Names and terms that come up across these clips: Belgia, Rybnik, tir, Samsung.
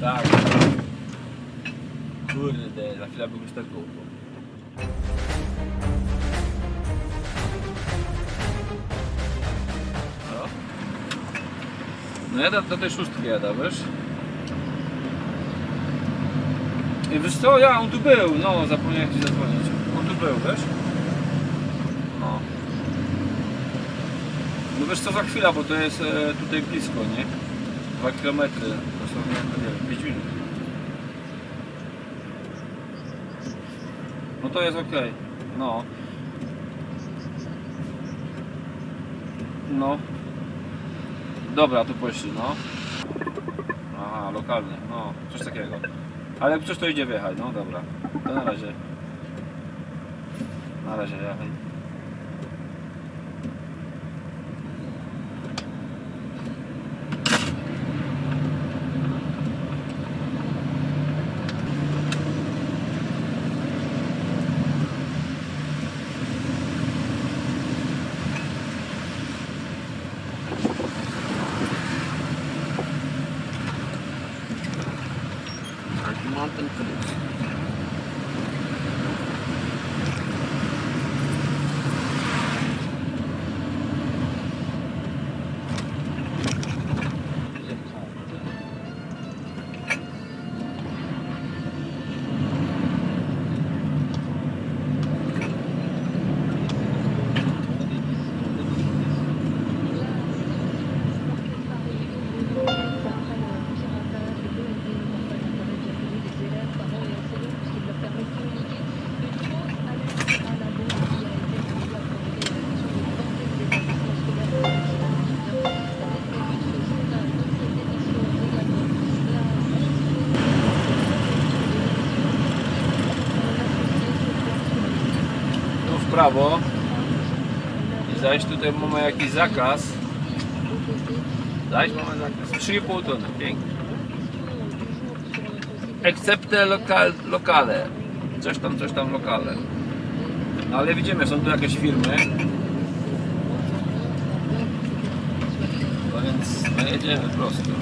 Dai. Kurde, na chwilę bym już tak było. No ja do tej szóstki jadę, wiesz? I wiesz co? Ja, on tu był, no zapomniałem ci zadzwonić. On tu był, wiesz? No. No wiesz co, za chwilę, bo to jest tutaj blisko, nie? 2 km, to są, nie wiem, 5 minut. No to jest okej, no. No. Dobra, tu poszli, no. Aha, lokalny, no, coś takiego. Ale jak coś to idzie wjechać, no dobra. To na razie. Na razie, jechaj. Prawo i zaś tutaj mamy jakiś zakaz. Zaś mamy zakaz 3,5 tony, pięknie. Excepte lokale. Coś tam lokale. No ale widzimy, są tu jakieś firmy. No więc no jedziemy prosto.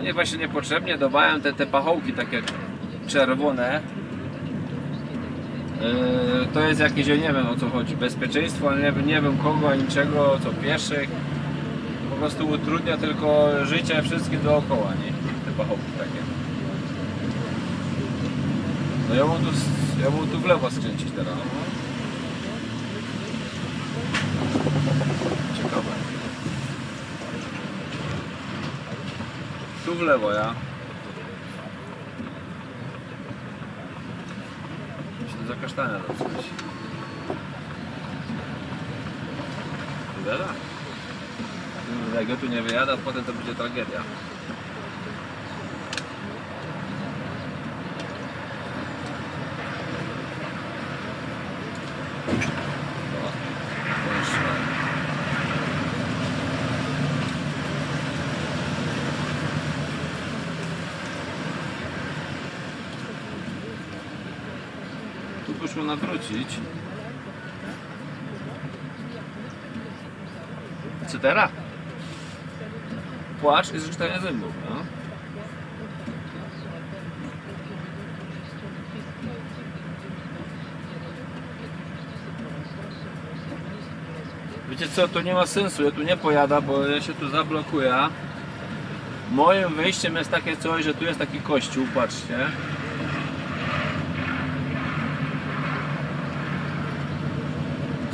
Mnie właśnie niepotrzebnie dawałem te pachołki takie czerwone. To jest jakieś, ja nie wiem o co chodzi, bezpieczeństwo, ale nie wiem kogo, ani czego, co pieszych. Po prostu utrudnia tylko życie wszystkim dookoła, nie? Te pachołki takie. No ja mam tu w lewo skręcić teraz. Ciekawe. Tu w lewo ja. Myślę, za kasztania dotrzeć. Wyjada? Jak go tu nie wyjada, potem to będzie tragedia. Muszę nawrócić. Co teraz? Płacz i zrzucanie zębów, no? Wiecie co, to nie ma sensu, ja tu nie pojadę, bo ja się tu zablokuję. Moim wyjściem jest takie coś, że tu jest taki kościół, patrzcie.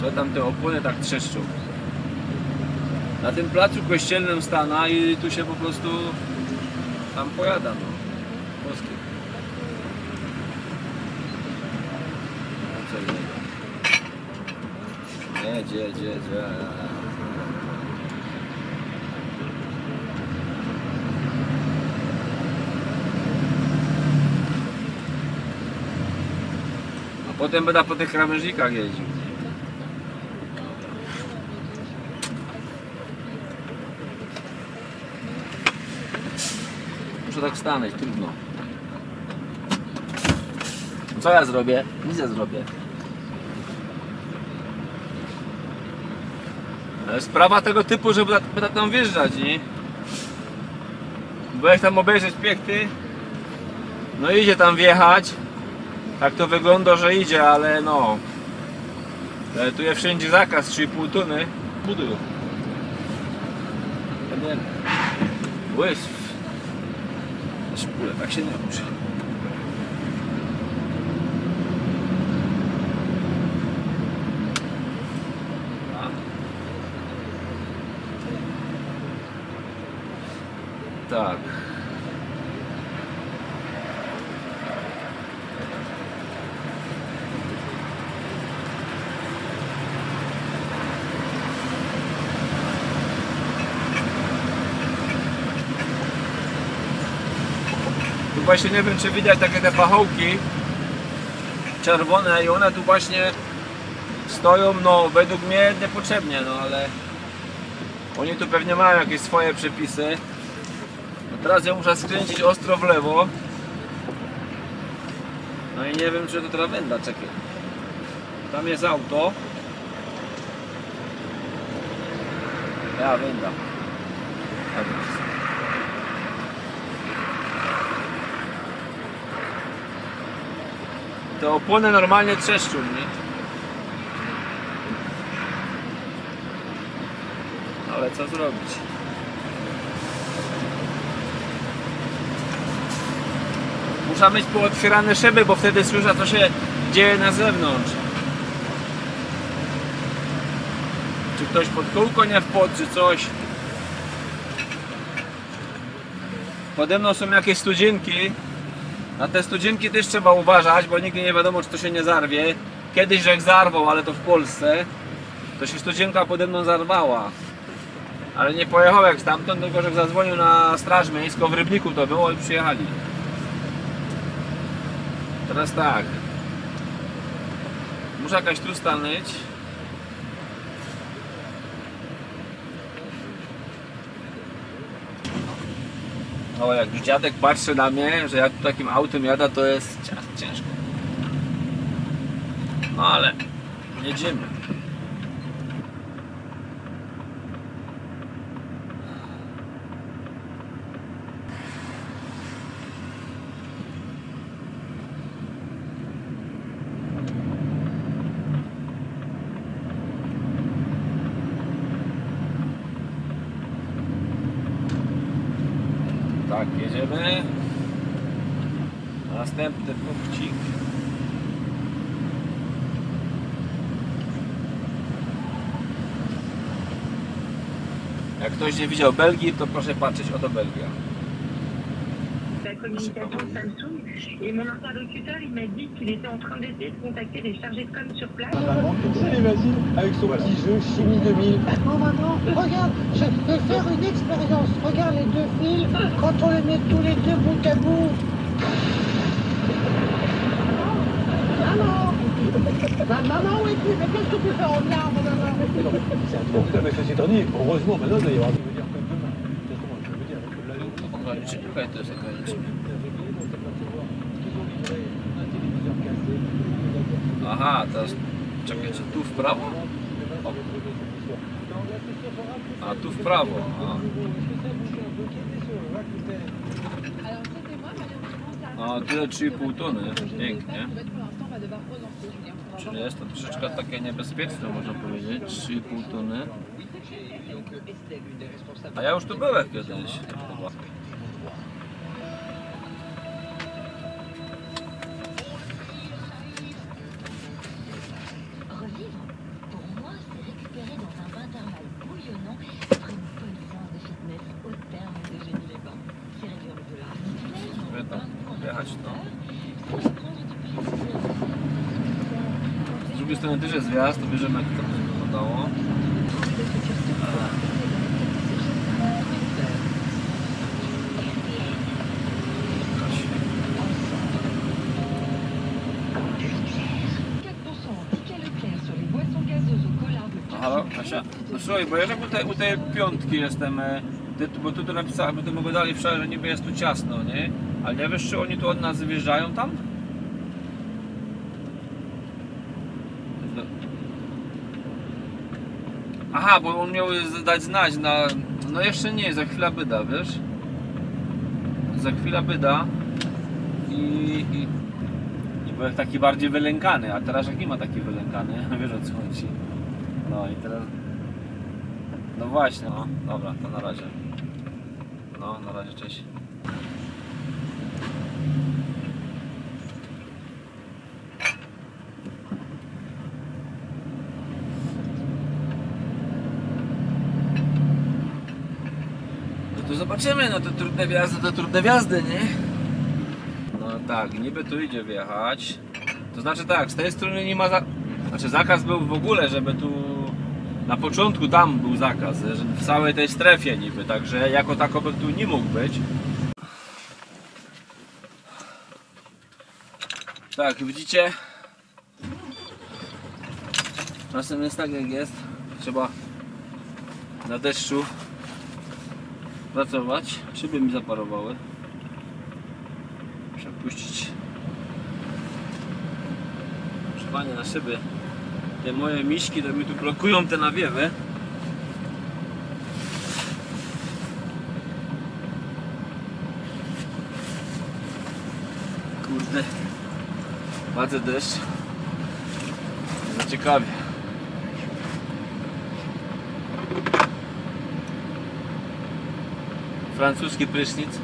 Co tam te opony tak trzeszczą. Na tym placu kościelnym stana i tu się po prostu tam pojada, no. Polskie. Co innego. Jedzie. A potem będę po tych krawężnikach jeździł. muszę tak stanąć, trudno. Co ja zrobię? Nic ja zrobię. Sprawa tego typu, żeby tam wjeżdżać, nie? Bo jak tam obejrzeć piechty, no idzie tam wjechać. Tak to wygląda, że idzie, ale no. Tu jest wszędzie zakaz 3,5 tony. Budują. Łys. Szpule, tak się nie ruszy. Tak. Tu właśnie nie wiem, czy widać takie te pachołki czerwone i one tu właśnie stoją, no według mnie niepotrzebnie, no ale oni tu pewnie mają jakieś swoje przepisy. Teraz ja muszę skręcić ostro w lewo. No i nie wiem, czy to trawenda, czekaj. Tam jest auto. Trawenda. Te opony normalnie trzeszczą, nie? Ale co zrobić? Muszę mieć pootwierane szyby, bo wtedy słyszę, co się dzieje na zewnątrz. Czy ktoś pod kółko nie wpadł, czy coś. Pode mną są jakieś studzinki. Na te studzinki też trzeba uważać, bo nigdy nie wiadomo, czy to się nie zarwie. Kiedyś rzek zarwał, ale to w Polsce. To się studzinka pode mną zarwała. Ale nie pojechał jak stamtąd, tylko że zadzwonił na straż miejską, w Rybniku to było i przyjechali. Teraz tak, muszę jakaś tu stanąć. O, jak już dziadek patrzy na mnie, że ja tu takim autem jadę, to jest ciężko. No ale jedziemy. Tak, jedziemy. Następny punkcik. Jak ktoś nie widział Belgii, to proszę patrzeć, oto Belgia. La communication Samsung et mon interlocuteur il m'a dit qu'il était en train d'essayer de contacter les chargés de com sur place. C'est Basile avec son petit jeu Chimie 2000. Oh maman, regarde, je vais faire une expérience. Regarde les deux fils, quand on les met tous les deux bout à bout. Maman, maman, oui, mais qu'est-ce que tu fais en larmes, maman? C'est un truc, mais c'est étonné. Heureusement, maintenant, il va y avoir. Czekaj, to jest jakaś... Aha, teraz... Czekaj, czy tu w prawo? O. A tu w prawo, a tyle 3,5 tony, pięknie. Czyli jest to troszeczkę takie niebezpieczne, można powiedzieć, 3,5 tony. A ja już tu byłem kiedyś. Z drugiej strony też jest zjazd, to bierzemy jak to będzie wyglądało. Halo, Kasia? No słuchaj, bo ja tak u tej piątki jestem bo tu to napisałem, będę mogę dalej wszędzie, że niby jest tu ciasno, nie? Ale nie wiesz, czy oni tu od nas wyjeżdżają tam? No. Aha, bo on miał dać znać na... No jeszcze nie, za chwilę byda, wiesz? Za chwilę byda i był taki bardziej wylękany, a teraz jak nie ma taki wylękany, wiesz o co chodzi. No i teraz... No właśnie, no. Dobra, to na razie. No, na razie, cześć. No to zobaczymy, no to trudne wjazdy, nie? No tak, niby tu idzie wjechać. To znaczy tak, z tej strony nie ma... Znaczy zakaz był w ogóle, żeby tu... Na początku tam był zakaz, że w całej tej strefie niby, także jako tako by tu nie mógł być. Tak, widzicie? Czasem jest tak jak jest, trzeba na deszczu pracować. Szyby mi zaparowały. Muszę puścić ogrzewanie na szyby. Te moje miśki to mi tu blokują te nawiewy. Kurde, bardzo deszcz. Zaciekawie. Francuski prysznic.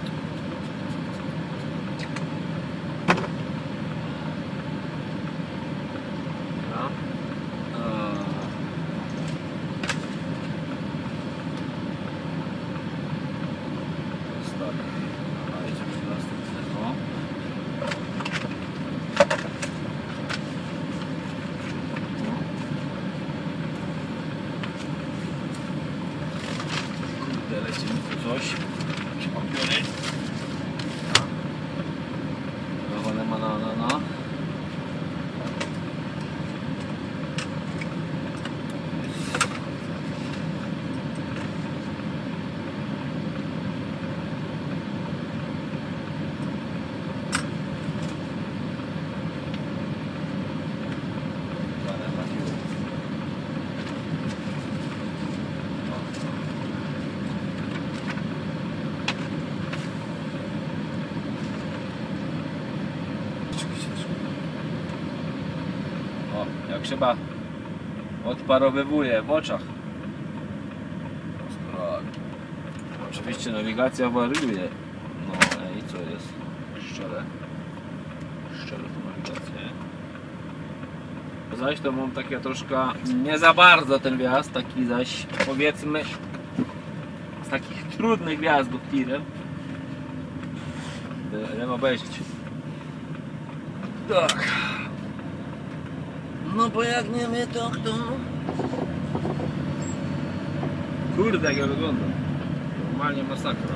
Chyba odparowywuje w oczach. Oczywiście nawigacja wariuje. No i co jest? Szczere. Szczere to nawigację. Zaś to mam takie troszkę nie za bardzo ten wjazd, taki zaś powiedzmy z takich trudnych wjazdów tirem. Będę obejrzeć. Tak. No bo jak nie my, to kto? Kurde, jak ja wyglądam. Normalnie masakra.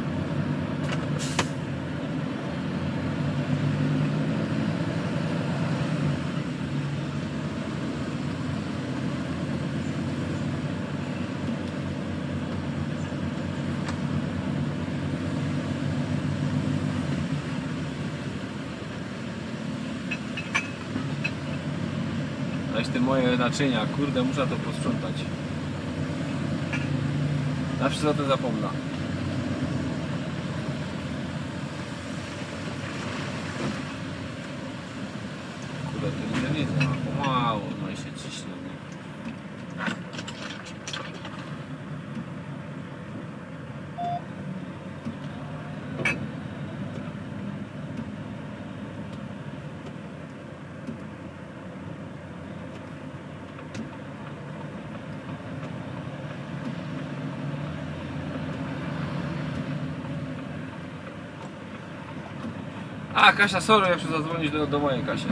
Te moje naczynia, kurde, muszę to posprzątać. Zawsze o tym zapomnę. Kurde, to nie widzę, ma pomału, no i się ciśnie. A, Kasia, sorry, jeszcze zadzwonić do mojej Kasi.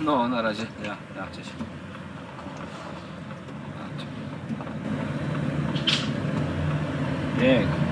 No, na razie, ja, cześć. Pięknie.